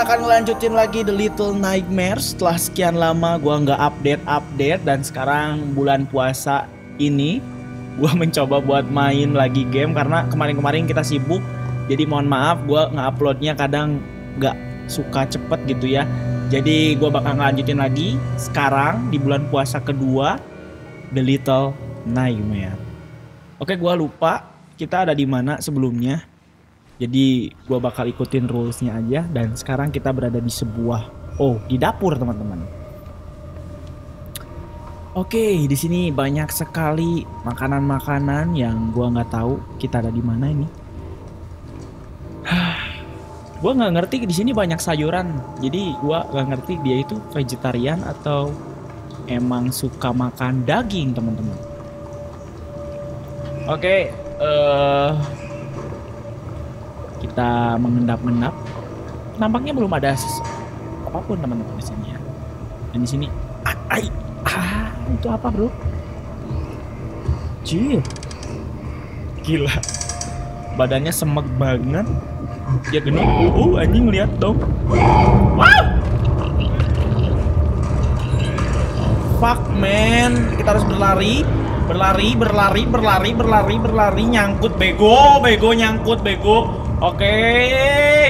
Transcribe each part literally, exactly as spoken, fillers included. kita akan lanjutin lagi The Little Nightmares. Setelah sekian lama gua nggak update-update, dan sekarang bulan puasa ini gua mencoba buat main lagi game karena kemarin-kemarin kita sibuk. Jadi mohon maaf gua nge-uploadnya kadang nggak suka cepet gitu ya. Jadi gua bakal ngelanjutin lagi sekarang di bulan puasa kedua The Little Nightmares. Oke, gua lupa kita ada di mana sebelumnya. Jadi gue bakal ikutin rules-nya aja. Dan sekarang kita berada di sebuah oh di dapur teman-teman. Oke, di sini banyak sekali makanan-makanan yang gue nggak tahu kita ada di mana ini. Gue nggak ngerti di sini banyak sayuran. Jadi gue nggak ngerti dia itu vegetarian atau emang suka makan daging teman-teman. Oke, uh... kita mengendap-endap. Nampaknya belum ada apapun teman-teman di sini ya. Dan di sini, ah, ay, ah, itu apa bro? Cih, gila, badannya semek banget. Ya gini, uh, uh, anjing lihat dong. Wow, fuck man, kita harus berlari. Berlari, berlari, berlari, berlari, berlari, nyangkut, bego, bego, nyangkut, bego. Oke, okay.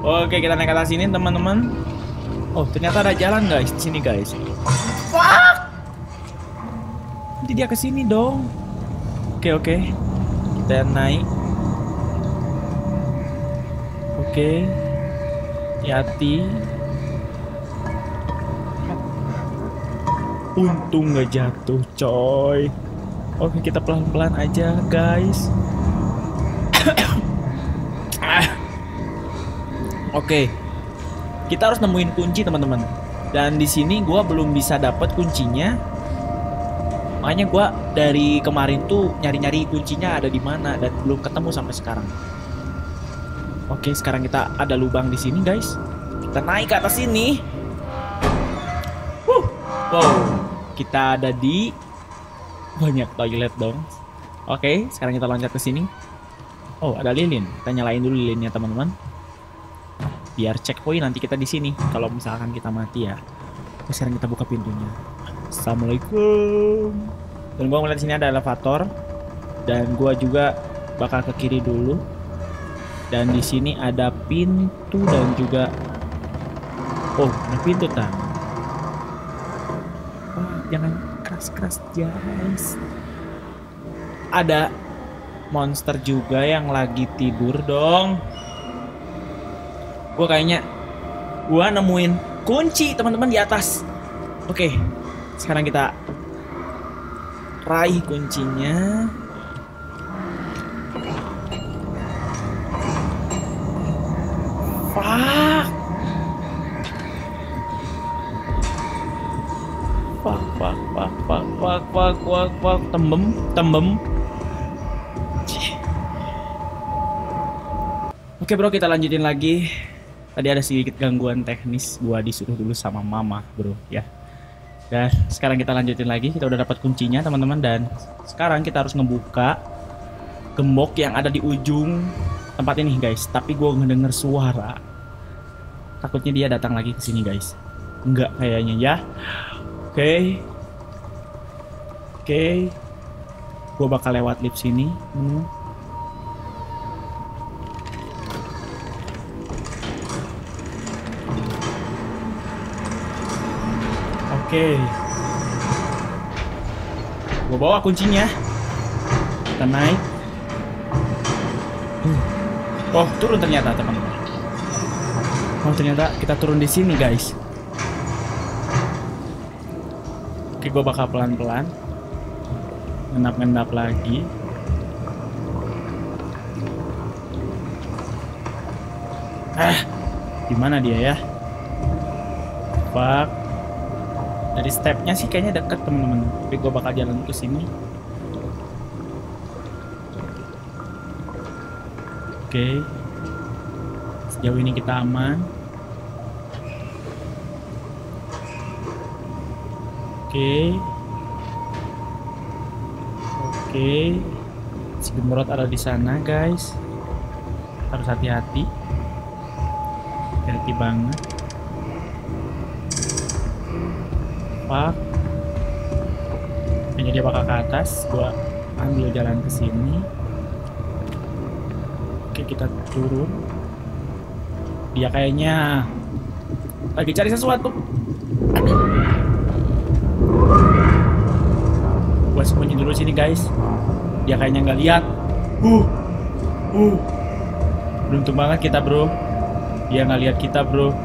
Oke okay, kita naik ke atas sini teman-teman. Oh ternyata ada jalan guys di sini guys. Fuck! Nanti dia ke sini dong. Oke okay, oke, okay. Kita naik. Oke, okay. Hati-hati. Untung nggak jatuh coy. Oke, kita pelan-pelan aja, guys. ah. Oke, kita harus nemuin kunci, teman-teman. Dan di sini gue belum bisa dapat kuncinya. Makanya gue dari kemarin tuh nyari-nyari kuncinya ada di mana dan belum ketemu sampai sekarang. Oke, sekarang kita ada lubang di sini, guys. Kita naik ke atas sini. Huh. Wow, kita ada di banyak toilet dong. Oke, okay, sekarang kita loncat ke sini. Oh, ada lilin. Kita nyalain dulu lilinnya, teman-teman. Biar checkpoint nanti kita di sini kalau misalkan kita mati ya. Oke, sekarang kita buka pintunya. Assalamualaikum. Dan gua ngeliat di sini ada elevator. Dan gua juga bakal ke kiri dulu. Dan di sini ada pintu dan juga oh, ada pintu kan. Oh, jangan keras-keras guys. Ada monster juga yang lagi tidur dong. Gue kayaknya gue nemuin kunci teman-teman di atas. Oke, sekarang kita raih kuncinya. Wah, wah, wah, wah, wah, wah, wah, wah, wah, tembem, tembem. Oke bro, kita lanjutin lagi. Tadi ada sedikit gangguan teknis, gua disuruh dulu sama mama bro, ya. Dan sekarang kita lanjutin lagi, kita udah dapat kuncinya teman-teman. Dan sekarang kita harus ngebuka gembok yang ada di ujung tempat ini guys. Tapi gua ngedenger suara. Takutnya dia datang lagi ke sini guys. Enggak kayaknya ya. Oke, okay. Oke, okay. Gue bakal lewat lift sini. Hmm. Oke, okay. Gue bawa kuncinya. Kita naik. Hmm. Oh turun ternyata teman-teman. Oh ternyata kita turun di sini guys. Oke, gue bakal pelan-pelan ngendap-ngendap lagi. Ah, gimana dia ya? Pak, dari stepnya sih kayaknya deket temen-temen. Tapi gue bakal jalan ke sini. Oke, sejauh ini kita aman. Oke, okay. Oke, okay. Si Gemrot ada di sana, guys. Harus hati-hati. Hati-hati banget. Pak. Ini dia bakal ke atas. Gua ambil jalan ke sini. Oke, kita turun. Dia kayaknya lagi cari sesuatu. Gua sembunyi dulu sini, guys. Dia kayaknya nggak lihat. Uh, uh. Beruntung banget kita, bro. Dia nggak lihat kita, bro.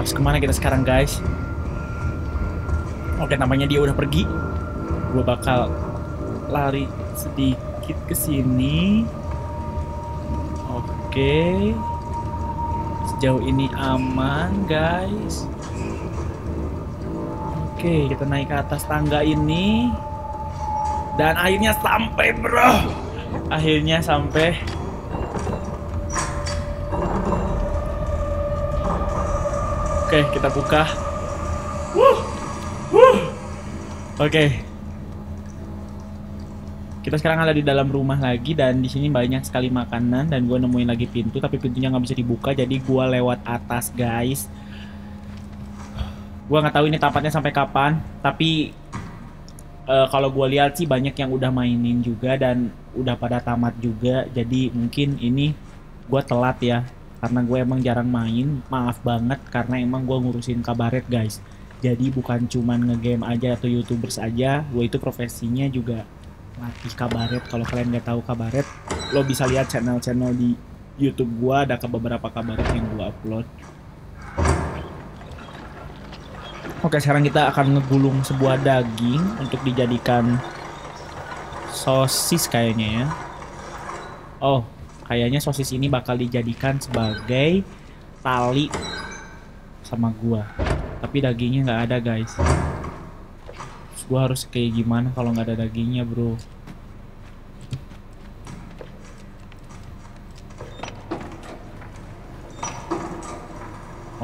Harus kemana kita sekarang, guys? Oke, namanya dia udah pergi. Gue bakal lari sedikit ke sini. Oke. Sejauh ini aman, guys. Oke, kita naik ke atas tangga ini. Dan akhirnya sampai, bro. Akhirnya sampai. Oke, kita buka. Wuh, wuh. Oke. Kita sekarang ada di dalam rumah lagi, dan di sini banyak sekali makanan, dan gue nemuin lagi pintu, tapi pintunya nggak bisa dibuka, jadi gue lewat atas, guys. Gue nggak tahu ini tampaknya sampai kapan, tapi Uh, kalau gue lihat sih banyak yang udah mainin juga dan udah pada tamat juga. Jadi mungkin ini gue telat ya, karena gue emang jarang main. Maaf banget karena emang gue ngurusin kabaret, guys. Jadi bukan cuman ngegame aja atau youtubers aja. Gue itu profesinya juga latih kabaret. Kalau kalian nggak tahu kabaret, lo bisa lihat channel-channel di YouTube gue, ada beberapa kabaret yang gue upload. Oke, sekarang kita akan ngegulung sebuah daging untuk dijadikan sosis kayaknya ya. Oh, kayaknya sosis ini bakal dijadikan sebagai tali sama gua. Tapi dagingnya nggak ada, guys. Terus gua harus kayak gimana kalau nggak ada dagingnya, bro?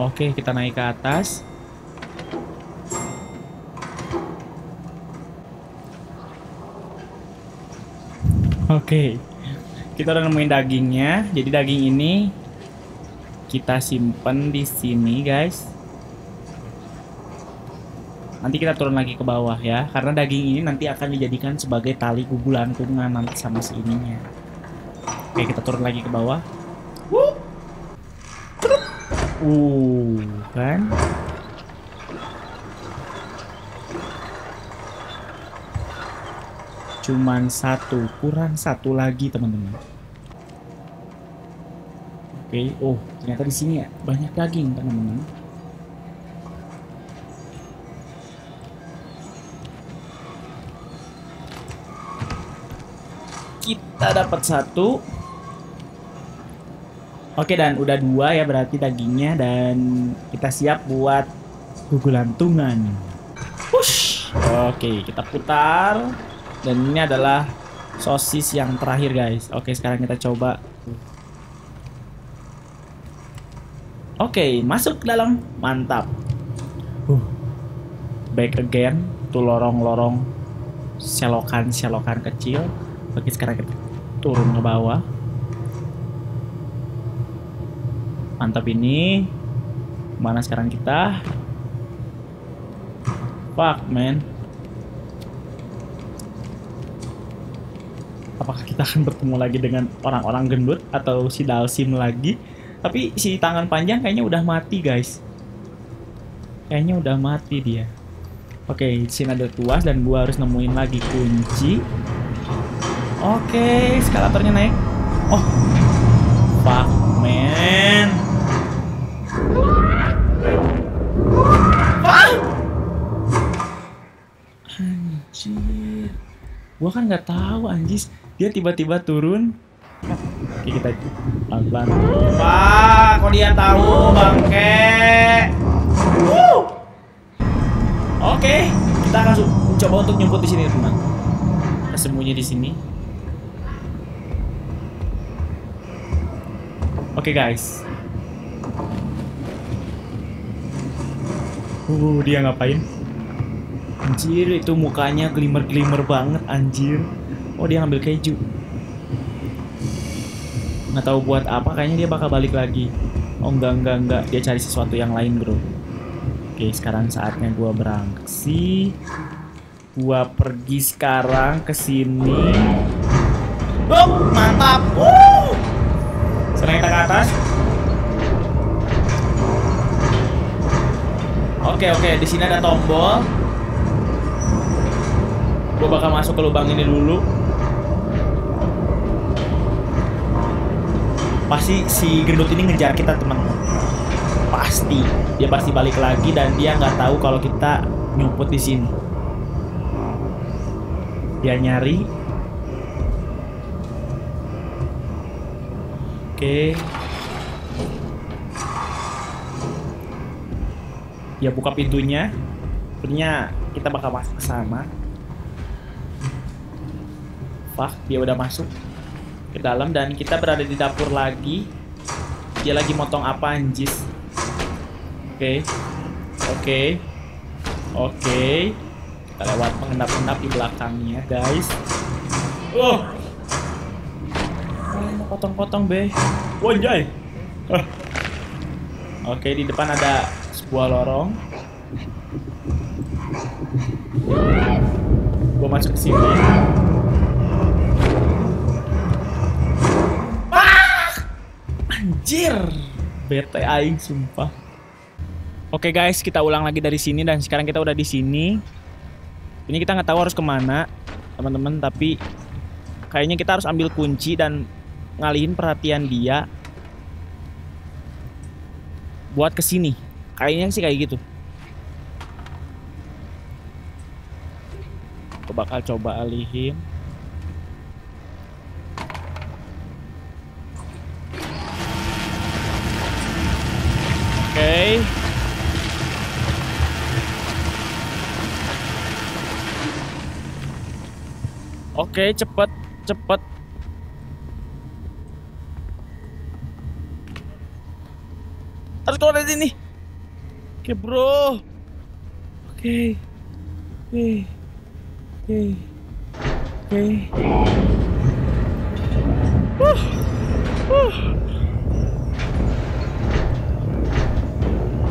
Oke, kita naik ke atas. Oke, okay. Kita udah nemuin dagingnya. Jadi daging ini kita simpen di sini, guys. Nanti kita turun lagi ke bawah ya, karena daging ini nanti akan dijadikan sebagai tali gugulantungan nanti sama si ininya. Oke, okay, kita turun lagi ke bawah. Uh, kan? Cuman satu, kurang satu lagi, teman-teman. Oke, oh ternyata di sini ya banyak daging, teman-teman. Kita dapat satu. Oke, dan udah dua ya berarti dagingnya, dan kita siap buat gugulantungan. Push. Oke, kita putar. Dan ini adalah sosis yang terakhir, guys. Oke, sekarang kita coba. Oke, masuk ke dalam. Mantap. Huh. Back again. Tuh lorong-lorong selokan-selokan kecil. Oke, sekarang kita turun ke bawah. Mantap ini. Mana sekarang kita? Fuck, man. Apakah kita akan bertemu lagi dengan orang-orang gendut atau si Dalsim lagi? Tapi si tangan panjang kayaknya udah mati, guys. Kayaknya udah mati dia. Oke, sini ada tuas dan gua harus nemuin lagi kunci. Oke, eskalatornya naik. Oh, fuck, man. Anjir. Gua kan nggak tahu, anjis. Dia tiba-tiba turun. Oke, kita pelan-pelan. Pak, kok dia tahu, bangke? Woo! Oke, kita langsung coba untuk nyumput di sini, teman. Kita sembunyi di sini. Oke, guys. Uh, dia ngapain? Anjir, itu mukanya glimmer-glimmer banget anjir. Oh, dia ngambil keju. Nggak tahu buat apa, kayaknya dia bakal balik lagi. Oh enggak, enggak, enggak, dia cari sesuatu yang lain bro. Oke, sekarang saatnya gua beraksi. Gua pergi sekarang ke sini. Oh, mantap. Wuh. Sereta ke atas. Oke, oke, di sini ada tombol. Gua bakal masuk ke lubang ini dulu. Pasti si gendut ini ngejar kita teman, pasti dia pasti balik lagi dan dia nggak tahu kalau kita nyumput di sini. Dia nyari. Oke, dia buka pintunya. Sepertinya kita bakal masuk ke sana. Wah, dia udah masuk ke dalam dan kita berada di dapur lagi. Dia lagi motong apa anjis. Oke, oke, oke, kita lewat pengendap-endap di belakangnya guys. Oh, potong-potong be wonjay. Oke, di depan ada sebuah lorong. Gue masuk ke sini. Anjir, bete aing sumpah. Oke guys, kita ulang lagi dari sini dan sekarang kita udah di sini. Ini kita nggak tahu harus kemana, teman-teman. Tapi kayaknya kita harus ambil kunci dan ngalihin perhatian dia buat kesini. Kayaknya sih kayak gitu. Aku bakal coba alihin. Oke, okay. Oke, okay, cepet, cepet. Harus keluar dari sini. Oke okay, bro. Oke, okay. Oke, okay. Oke, okay. Wuh, wuh.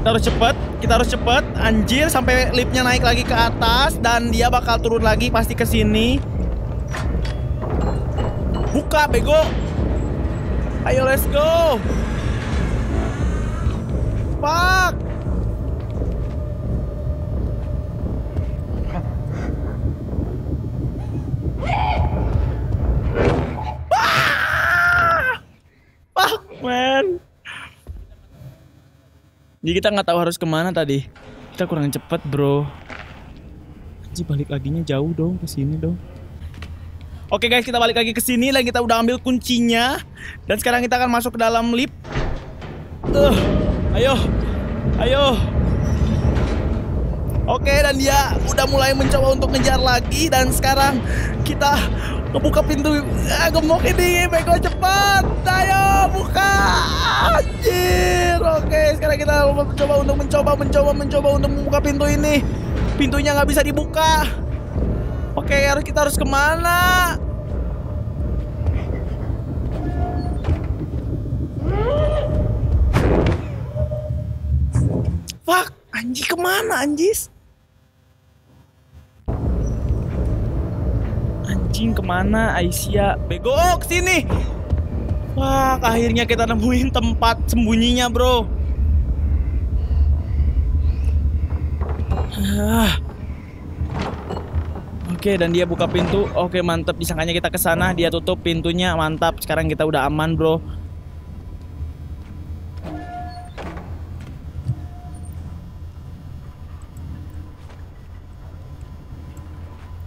Kita harus cepat, kita harus cepat, anjir, sampai liftnya naik lagi ke atas dan dia bakal turun lagi pasti ke sini. Buka bego. Ayo let's go. Fuck. Fuck man. Jadi kita nggak tahu harus kemana tadi. Kita kurang cepet bro. Jadi balik laginya jauh dong, ke sini dong. Oke guys, kita balik lagi ke sini dan kita udah ambil kuncinya. Dan sekarang kita akan masuk ke dalam lift. Tuh, ayo, ayo. Oke, dan dia udah mulai mencoba untuk ngejar lagi. Dan sekarang kita ngebuka pintu. Ah, gemuk ini, bego cepat. Ayo, buka. Anjir. Oke, sekarang kita mencoba untuk mencoba, mencoba, mencoba untuk membuka pintu ini. Pintunya nggak bisa dibuka. Oke, harus kita harus kemana? Fuck, anji kemana anjis? Anjing kemana Aisyah? Bego, kesini. Fuck, akhirnya kita nemuin tempat sembunyinya bro. Ah. Oke, dan dia buka pintu. Oke, mantap. Disangkanya kita ke sana, dia tutup pintunya. Mantap. Sekarang kita udah aman, bro.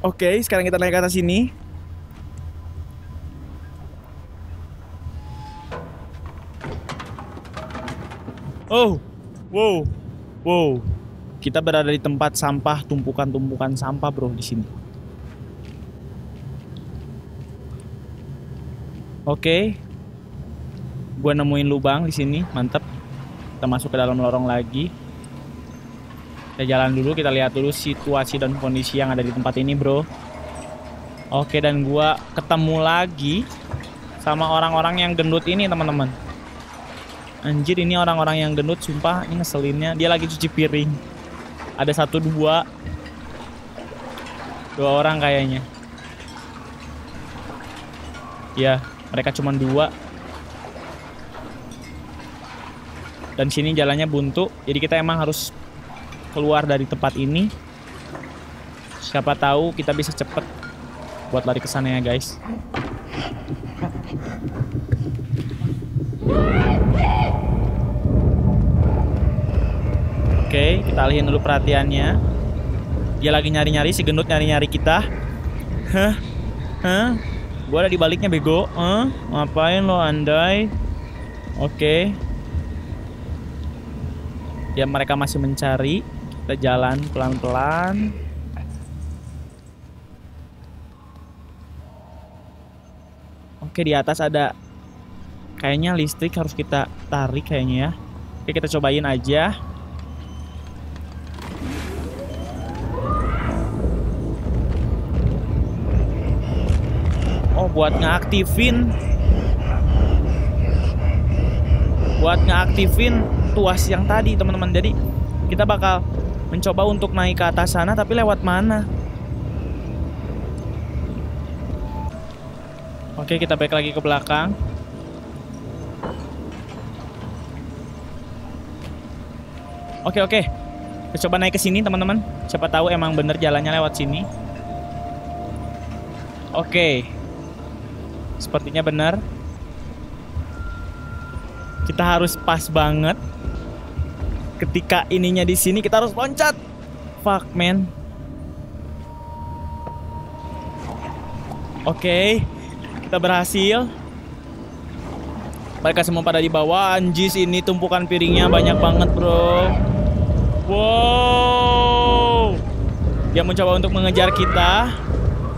Oke, sekarang kita naik ke atas sini. Oh, wow, wow. Kita berada di tempat sampah, tumpukan-tumpukan sampah, bro, di sini. Oke, gua nemuin lubang di sini, mantap. Kita masuk ke dalam lorong lagi. Kita jalan dulu, kita lihat dulu situasi dan kondisi yang ada di tempat ini, bro. Oke, dan gua ketemu lagi sama orang-orang yang gendut ini, teman-teman. Anjir, ini orang-orang yang gendut, sumpah, ini ngeselinnya. Dia lagi cuci piring. Ada satu dua dua orang kayaknya. Ya, mereka cuma dua. Dan sini jalannya buntu, jadi kita emang harus keluar dari tempat ini. Siapa tahu kita bisa cepet buat lari ke sana ya, guys. Oke, kita alihin dulu perhatiannya. Dia lagi nyari-nyari, si gendut nyari-nyari kita. Hah? Hah? Gua ada di baliknya, bego. Hah? Ngapain lo, andai? Oke. Ya, mereka masih mencari. Kita jalan pelan-pelan. Oke, di atas ada kayaknya listrik, harus kita tarik kayaknya ya. Oke, kita cobain aja. Buat ngeaktifin buat ngeaktifin tuas yang tadi, teman-teman. Jadi kita bakal mencoba untuk naik ke atas sana, tapi lewat mana? Oke, kita balik lagi ke belakang. Oke, oke. Kita coba naik ke sini, teman-teman. Siapa tahu emang bener jalannya lewat sini. Oke. Sepertinya benar. Kita harus pas banget. Ketika ininya di sini, kita harus loncat. Fuck, man. Oke, okay, kita berhasil. Mereka semua pada di bawah. Anjis, ini tumpukan piringnya banyak banget, bro. Wow. Dia mencoba untuk mengejar kita,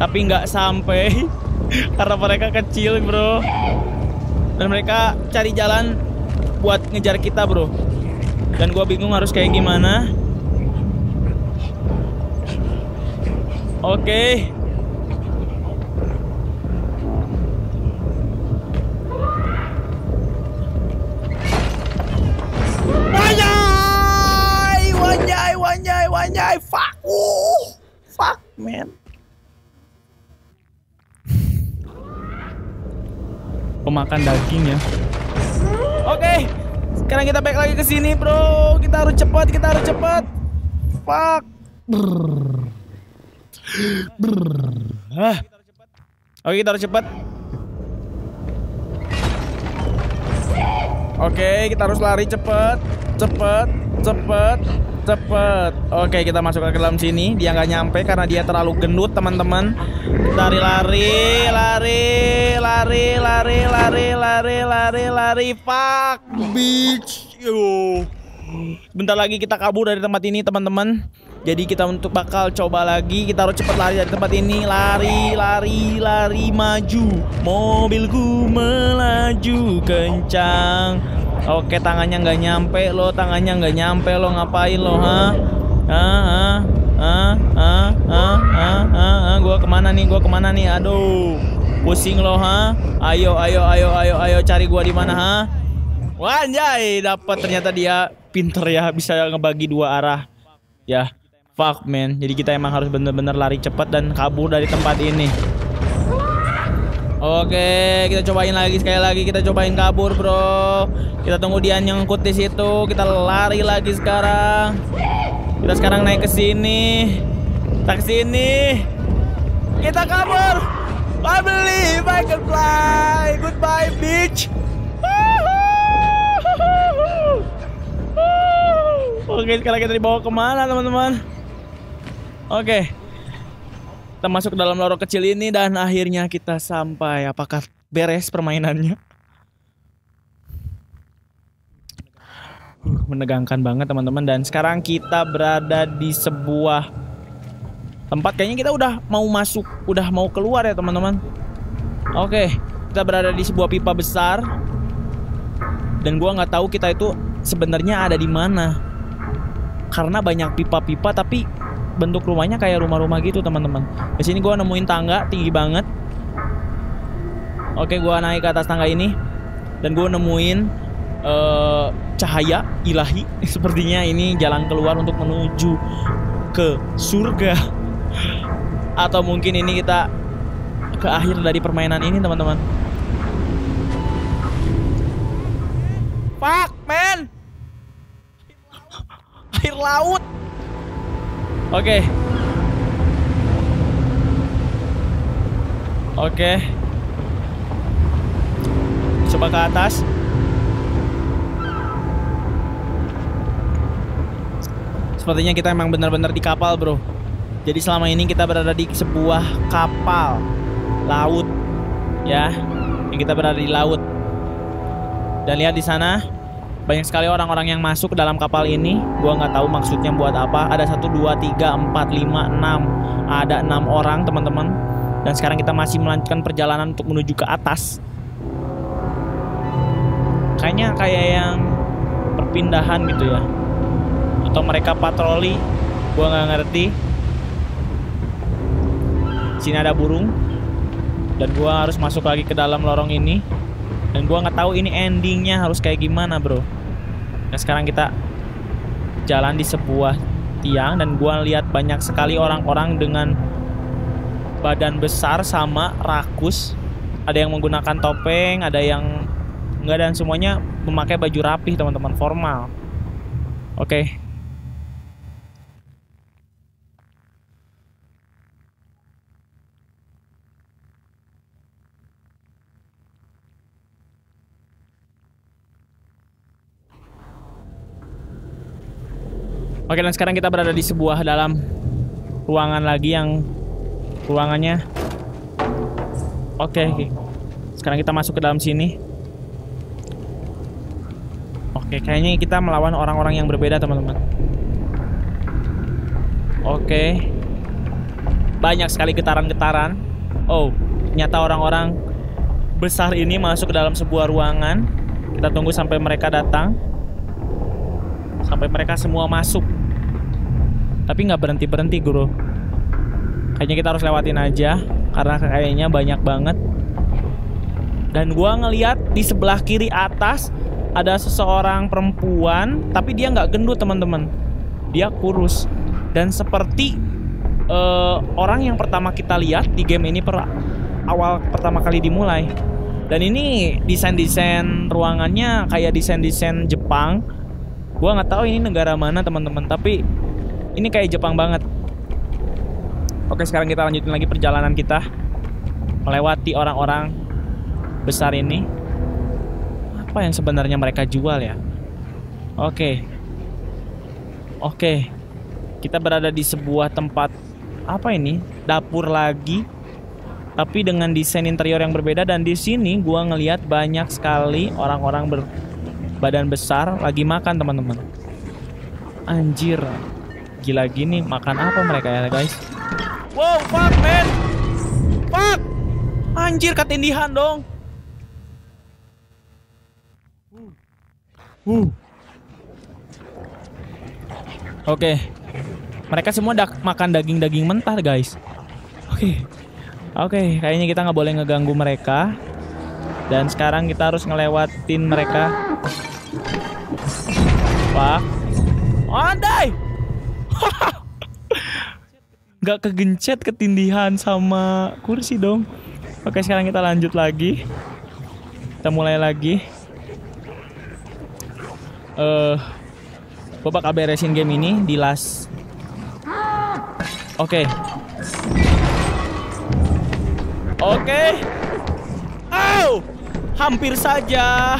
tapi nggak sampai. Karena mereka kecil, bro. Dan mereka cari jalan buat ngejar kita, bro. Dan gue bingung harus kayak gimana. Oke, okay. Wanyai, wanyai, wanyai, wanyai. Fuck, oh, fuck, man. Pemakan dagingnya. Oke, okay. Sekarang kita balik lagi ke sini, bro. Kita harus cepat, kita harus cepat. Fuck. Brrr. Brrr. Ah. Oke, okay, kita harus cepat. Oke, okay, kita harus lari cepat, cepat, cepat, cepat. Oke, okay, kita masuk ke dalam sini. Dia nggak nyampe karena dia terlalu gendut, teman-teman. Lari, lari, lari, lari, lari, lari, lari, lari, lari. Fuck, bitch. Yo. Bentar lagi kita kabur dari tempat ini, teman-teman. Jadi kita untuk bakal coba lagi. Kita harus cepat lari dari tempat ini. Lari, lari, lari, maju. Mobilku melaju kencang. Oke, tangannya nggak nyampe lo, tangannya nggak nyampe lo, ngapain lo, ha? Ah, ah, ah, ah, ah, ah, ah, ah. Gua kemana nih? Gua kemana nih? Aduh, pusing lo, ha? Ayo, ayo, ayo, ayo, ayo, cari gua di mana, ha? Wah, anjay, dapat. Ternyata dia pinter ya, bisa ngebagi dua arah. Ya, fuck, man. Jadi kita emang harus bener-bener lari cepat dan kabur dari tempat ini. Oke, kita cobain lagi, sekali lagi kita cobain kabur, bro. Kita tunggu dia nyengkut di situ. Kita lari lagi sekarang. Kita sekarang naik ke sini. Kita ke sini. Kita kabur. I believe I can fly. Goodbye, bitch. Oke, sekarang kita dibawa kemana, teman-teman? Oke. Kita masuk ke dalam lorong kecil ini dan akhirnya kita sampai. Apakah beres permainannya? Uh, menegangkan banget, teman-teman. Dan sekarang kita berada di sebuah tempat. Kayaknya kita udah mau masuk, udah mau keluar ya, teman-teman. Oke, kita berada di sebuah pipa besar. Dan gua nggak tahu kita itu sebenarnya ada di mana. karena banyak pipa-pipa, tapi bentuk rumahnya kayak rumah-rumah gitu, teman-teman. Di sini gua nemuin tangga tinggi banget. Oke, gua naik ke atas tangga ini dan gua nemuin uh, cahaya ilahi. Sepertinya ini jalan keluar untuk menuju ke surga. Atau mungkin ini kita ke akhir dari permainan ini, teman-teman. Fuck, man. Air laut. Oke. Okay. Oke. Okay. Coba ke atas. Sepertinya kita emang benar-benar di kapal, bro. Jadi selama ini kita berada di sebuah kapal laut, ya. Kita berada di laut. Dan lihat di sana, banyak sekali orang-orang yang masuk ke dalam kapal ini. Gua nggak tahu maksudnya buat apa. Ada satu, dua, tiga, empat, lima, enam. Ada enam orang, teman-teman. Dan sekarang kita masih melanjutkan perjalanan untuk menuju ke atas. Kayaknya kayak yang perpindahan gitu ya. Atau mereka patroli. Gua nggak ngerti. Sini ada burung. Dan gua harus masuk lagi ke dalam lorong ini. Dan gua nggak tahu ini endingnya harus kayak gimana, bro. Nah, sekarang kita jalan di sebuah tiang dan gua lihat banyak sekali orang-orang dengan badan besar sama rakus. Ada yang menggunakan topeng, ada yang enggak, dan semuanya memakai baju rapih, teman-teman, formal. Oke. Okay. Oke, dan sekarang kita berada di sebuah dalam ruangan lagi yang ruangannya. Oke, sekarang kita masuk ke dalam sini. Oke, kayaknya kita melawan orang-orang yang berbeda, teman-teman. Oke, banyak sekali getaran-getaran. Oh, ternyata orang-orang besar ini masuk ke dalam sebuah ruangan. Kita tunggu sampai mereka datang, sampai mereka semua masuk. Tapi nggak berhenti-berhenti, guru. Kayaknya kita harus lewatin aja, karena kayaknya banyak banget. Dan gua ngeliat di sebelah kiri atas ada seseorang perempuan, tapi dia nggak gendut, teman-teman. Dia kurus. Dan seperti uh, orang yang pertama kita lihat di game ini per awal pertama kali dimulai. Dan ini desain-desain ruangannya kayak desain-desain Jepang. Gua nggak tahu ini negara mana, teman-teman, tapi ini kayak Jepang banget. Oke, sekarang kita lanjutin lagi perjalanan kita melewati orang-orang besar ini. Apa yang sebenarnya mereka jual ya? Oke. Oke. Kita berada di sebuah tempat, apa ini? Dapur lagi. Tapi dengan desain interior yang berbeda. Dan di sini gua ngelihat banyak sekali orang-orang berbadan besar lagi makan, teman-teman. Anjir. Gila gini, makan apa mereka ya, guys? Wow, fuck, man. Fuck. Anjir, ketindihan dong. Uh. Oke. Okay. Mereka semua da makan daging-daging mentah, guys. Oke. Okay. Oke, okay, kayaknya kita nggak boleh ngeganggu mereka. Dan sekarang kita harus ngelewatin mereka. Fuck. Andai. Gak kegencet, ketindihan sama kursi dong. Oke, sekarang kita lanjut lagi. Kita mulai lagi. Eh, uh, gue bakal beresin game ini di last. Oke. Okay. Oke. Okay. Ow! Hampir saja.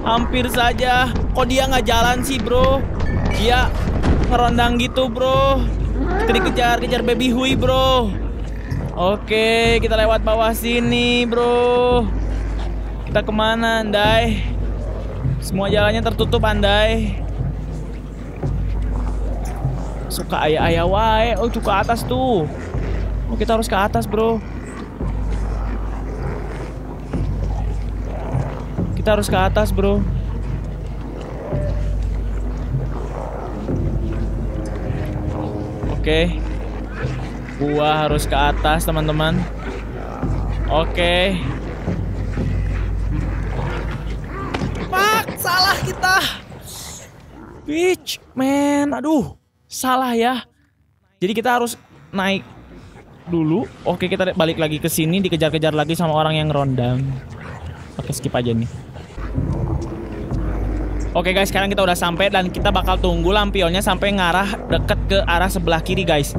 Hampir saja. Kok dia nggak jalan sih, bro? Dia ngerondang gitu, bro. Kita dikejar-kejar baby hui, bro. Oke, kita lewat bawah sini, bro. Kita kemana, andai? Semua jalannya tertutup, andai. Suka ayah-ayah wae. Oh, tuh ke atas tuh. Oh, kita harus ke atas, bro. Kita harus ke atas, bro. Oke, gua harus ke atas, teman-teman. Oke. Pak, salah kita. Bitch, man. Aduh, salah ya. Jadi kita harus naik dulu. Oke, kita balik lagi ke sini, dikejar-kejar lagi sama orang yang rondang. Oke, skip aja nih. Oke guys, sekarang kita udah sampai dan kita bakal tunggu lampionnya sampai ngarah deket ke arah sebelah kiri guys.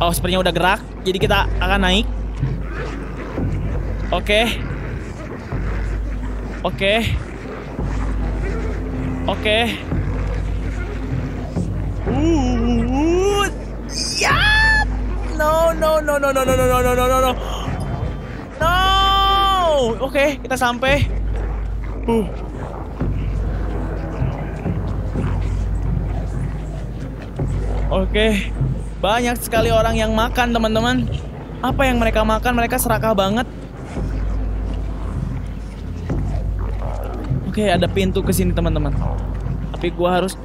Oh, sepertinya udah gerak, jadi kita akan naik. Oke, oke, oke. Uh, ya, no, no, no, no, no, no, no, no, no, no, no, no. Oke, kita sampai. Uh. Oke, okay. Banyak sekali orang yang makan, teman-teman. Apa yang mereka makan? Mereka serakah banget. Oke, okay, ada pintu ke sini, teman-teman. Tapi gua harus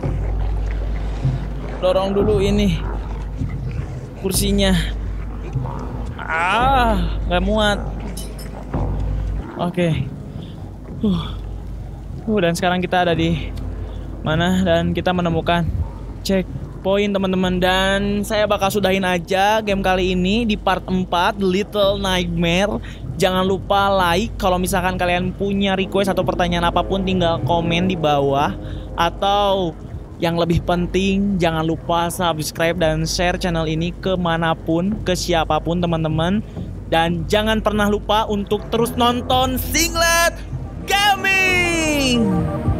dorong dulu ini kursinya. Ah, nggak muat. Oke, okay. uh. uh, dan sekarang kita ada di mana? Dan kita menemukan cek. Poin teman-teman, dan saya bakal sudahin aja game kali ini di part empat The Little Nightmare. Jangan lupa like, kalau misalkan kalian punya request atau pertanyaan apapun tinggal komen di bawah, atau yang lebih penting jangan lupa subscribe dan share channel ini kemanapun, ke siapapun teman-teman, dan jangan pernah lupa untuk terus nonton Singlet Gaming.